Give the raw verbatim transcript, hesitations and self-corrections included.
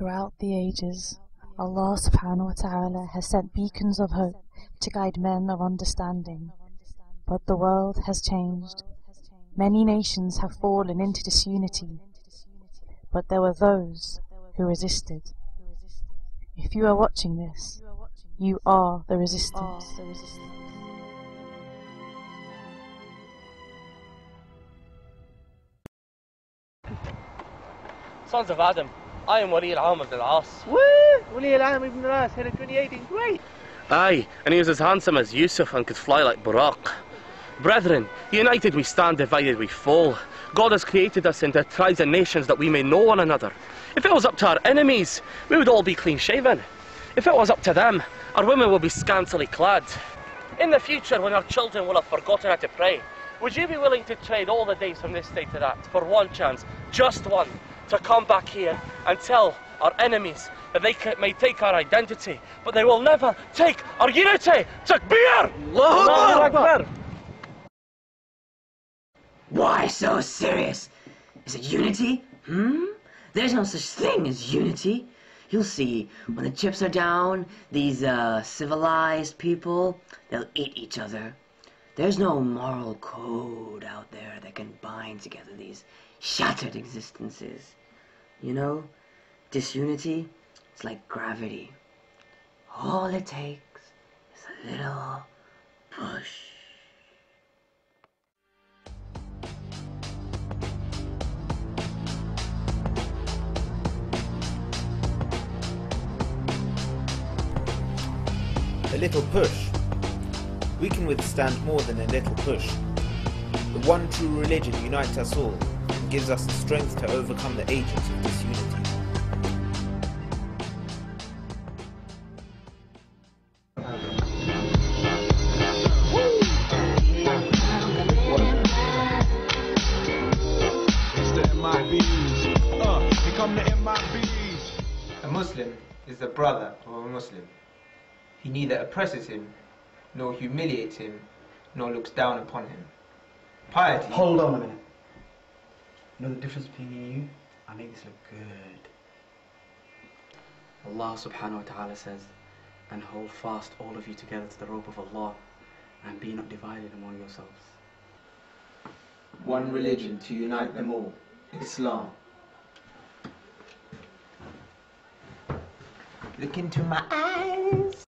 Throughout the ages, Allah subhanahu wa ta'ala has sent beacons of hope to guide men of understanding. But the world has changed. Many nations have fallen into disunity. But there were those who resisted. If you are watching this, you are the resistance. Sons of Adam, I am Wali al Al-As. Woo! Wali al Al Al-As had a twenty-eight in grade. Aye, and he was as handsome as Yusuf and could fly like Burak. Brethren, united we stand, divided we fall. God has created us into tribes and nations that we may know one another. If it was up to our enemies, we would all be clean-shaven. If it was up to them, our women would be scantily clad. In the future, when our children will have forgotten how to pray, would you be willing to trade all the days from this day to that for one chance, just one, to come back here and tell our enemies that they may take our identity, but they will never take our unity? Takbir! Allahu Akbar! Why so serious? Is it unity? Hmm? There's no such thing as unity. You'll see, when the chips are down, these uh, civilized people, they'll eat each other. There's no moral code out there that can bind together these shattered existences. You know, disunity is like gravity. All it takes is a little push. A little push. We can withstand more than a little push. The one true religion unites us all and gives us the strength to overcome the agents of disunity. A Muslim is the brother of a Muslim. He neither oppresses him, nor humiliates him, nor looks down upon him. Piety... Hold on a minute. You know the difference between me and you? I make this look good. Allah subhanahu wa ta'ala says, and hold fast all of you together to the rope of Allah, and be not divided among yourselves. One religion to unite them all, Islam. Look into my eyes.